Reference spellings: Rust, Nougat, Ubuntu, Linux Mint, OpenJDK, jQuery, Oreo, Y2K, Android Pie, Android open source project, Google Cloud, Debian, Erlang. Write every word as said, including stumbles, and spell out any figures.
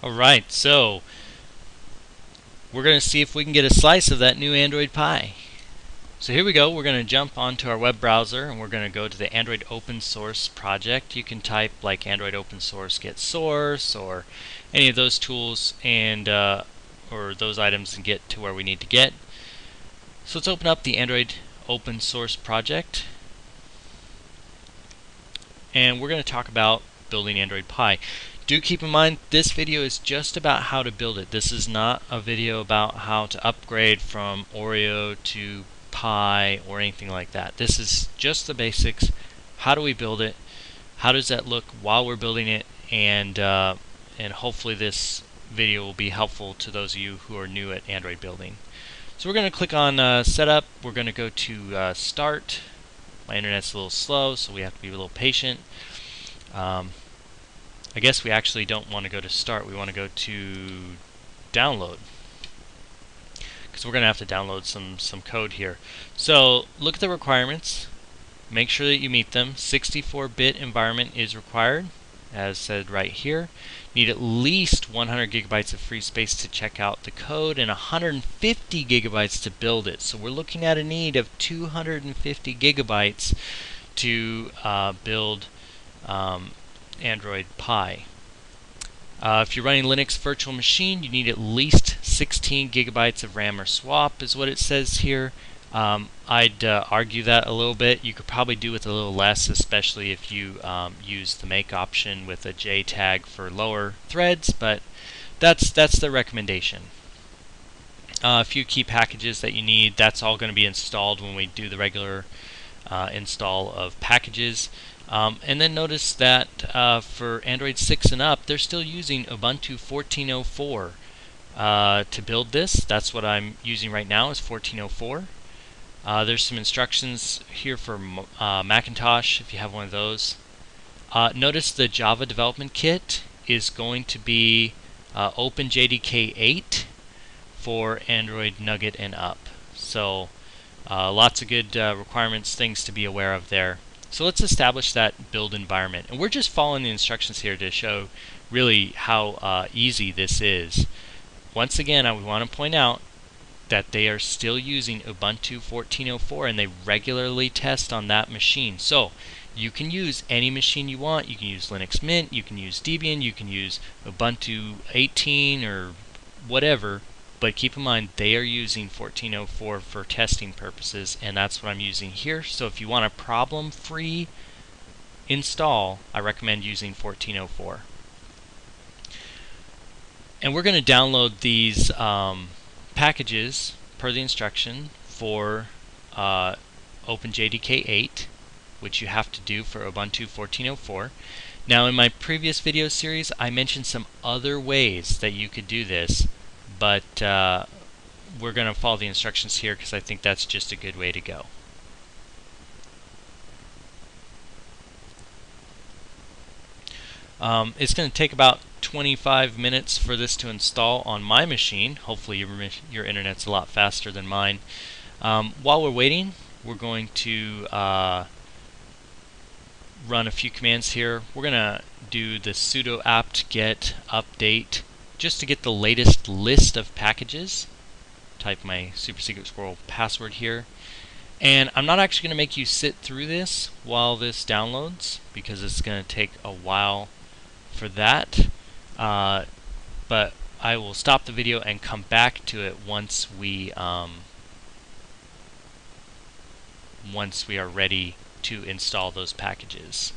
Alright, so we're going to see if we can get a slice of that new Android Pie. So here we go. We're going to jump onto our web browser and we're going to go to the Android open source project. You can type like Android open source get source or any of those tools and uh, or those items and get to where we need to get. So let's open up the Android open source project and we're going to talk about building Android Pie. Do keep in mind this video is just about how to build it. This is not a video about how to upgrade from Oreo to Pie or anything like that. This is just the basics. How do we build it? How does that look while we're building it? And uh, and hopefully this video will be helpful to those of you who are new at Android building. So we're going to click on uh, setup. We're going to go to uh, start. My internet's a little slow, so we have to be a little patient. Um, I guess we actually don't want to go to start. We want to go to download, because we're going to have to download some some code here. So look at the requirements. Make sure that you meet them. sixty-four bit environment is required, as said right here. Need at least one hundred gigabytes of free space to check out the code and one hundred fifty gigabytes to build it. So we're looking at a need of two hundred fifty gigabytes to uh, build um, Android Pie. Uh, if you're running Linux virtual machine, you need at least sixteen gigabytes of RAM or swap is what it says here. Um, I'd uh, argue that a little bit. You could probably do with a little less, especially if you um, use the make option with a J tag for lower threads, but that's that's the recommendation. Uh, a few key packages that you need, that's all going to be installed when we do the regular uh, install of packages. Um, and then notice that uh, for Android six and up, they're still using Ubuntu fourteen oh four uh, to build this. That's what I'm using right now is fourteen oh four. Uh, there's some instructions here for uh, Macintosh if you have one of those. Uh, notice the Java development kit is going to be uh, OpenJDK eight for Android Nougat and up. So uh, lots of good uh, requirements, things to be aware of there. So let's establish that build environment. And we're just following the instructions here to show really how uh, easy this is. Once again, I want to point out that they are still using Ubuntu fourteen oh four and they regularly test on that machine. So you can use any machine you want. You can use Linux Mint, you can use Debian, you can use Ubuntu eighteen or whatever. But keep in mind, they are using fourteen oh four for testing purposes, and that's what I'm using here. So if you want a problem-free install, I recommend using fourteen oh four. And we're going to download these um, packages per the instruction for uh, OpenJDK eight, which you have to do for Ubuntu fourteen oh four. Now, in my previous video series, I mentioned some other ways that you could do this. But uh, we're going to follow the instructions here because I think that's just a good way to go. Um, it's going to take about twenty-five minutes for this to install on my machine. Hopefully your, your internet's a lot faster than mine. Um, while we're waiting, we're going to uh, run a few commands here. We're going to do the sudo apt get update just to get the latest list of packages. Type my super secret squirrel password here. And I'm not actually going to make you sit through this while this downloads because it's going to take a while for that. Uh, but I will stop the video and come back to it once we um, once we are ready to install those packages.